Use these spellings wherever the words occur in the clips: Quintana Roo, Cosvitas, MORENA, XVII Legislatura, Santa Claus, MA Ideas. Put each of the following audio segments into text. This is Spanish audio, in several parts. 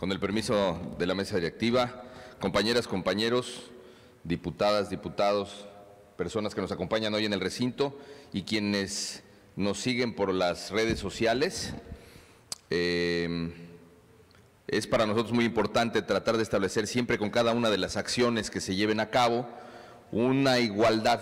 Con el permiso de la mesa directiva, compañeras, compañeros, diputadas, diputados, personas que nos acompañan hoy en el recinto y quienes nos siguen por las redes sociales, es para nosotros muy importante tratar de establecer siempre con cada una de las acciones que se lleven a cabo una igualdad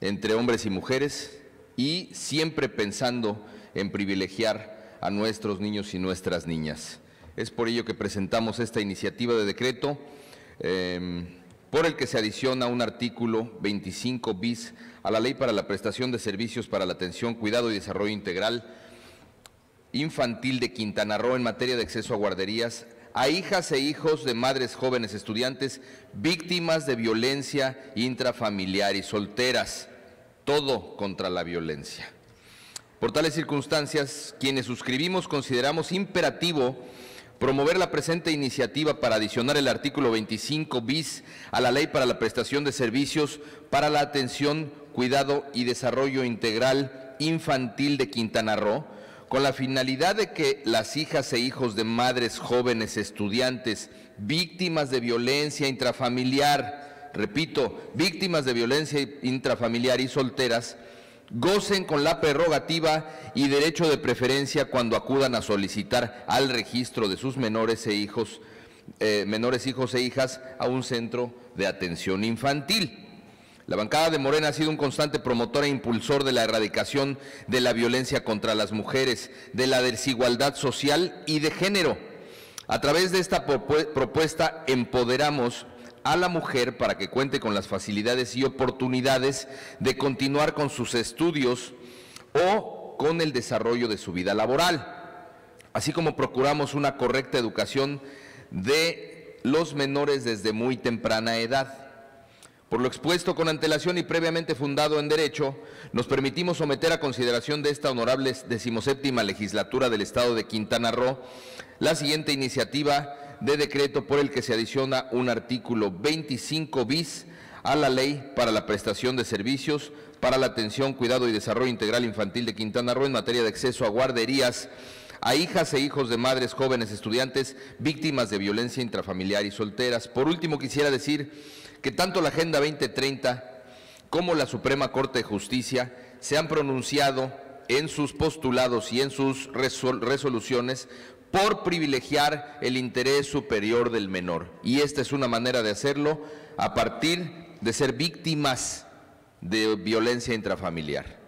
entre hombres y mujeres y siempre pensando en privilegiar a nuestros niños y nuestras niñas. Es por ello que presentamos esta iniciativa de decreto por el que se adiciona un artículo 25 bis a la Ley para la Prestación de Servicios para la Atención, Cuidado y Desarrollo Integral Infantil de Quintana Roo en materia de acceso a guarderías a hijas e hijos de madres jóvenes estudiantes víctimas de violencia intrafamiliar y solteras, todo contra la violencia. Por tales circunstancias, quienes suscribimos consideramos imperativo promover la presente iniciativa para adicionar el artículo 25 bis a la Ley para la Prestación de Servicios para la Atención, Cuidado y Desarrollo Integral Infantil de Quintana Roo, con la finalidad de que las hijas e hijos de madres jóvenes estudiantes víctimas de violencia intrafamiliar, repito, víctimas de violencia intrafamiliar y solteras, gocen con la prerrogativa y derecho de preferencia cuando acudan a solicitar al registro de sus menores hijos e hijas a un centro de atención infantil. La bancada de Morena ha sido un constante promotor e impulsor de la erradicación de la violencia contra las mujeres, de la desigualdad social y de género. A través de esta propuesta empoderamos a la mujer para que cuente con las facilidades y oportunidades de continuar con sus estudios o con el desarrollo de su vida laboral, así como procuramos una correcta educación de los menores desde muy temprana edad. Por lo expuesto con antelación y previamente fundado en derecho, nos permitimos someter a consideración de esta honorable 17ª Legislatura del Estado de Quintana Roo la siguiente iniciativa de decreto por el que se adiciona un artículo 25 bis a la Ley para la Prestación de Servicios para la Atención, Cuidado y Desarrollo Integral Infantil de Quintana Roo en materia de acceso a guarderías a hijas e hijos de madres jóvenes estudiantes víctimas de violencia intrafamiliar y solteras. Por último, quisiera decir que tanto la Agenda 2030 como la Suprema Corte de Justicia se han pronunciado en sus postulados y en sus resoluciones por privilegiar el interés superior del menor. Y esta es una manera de hacerlo a partir de ser víctimas de violencia intrafamiliar.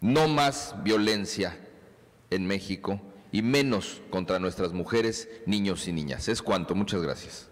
No más violencia en México y menos contra nuestras mujeres, niños y niñas. Es cuanto. Muchas gracias.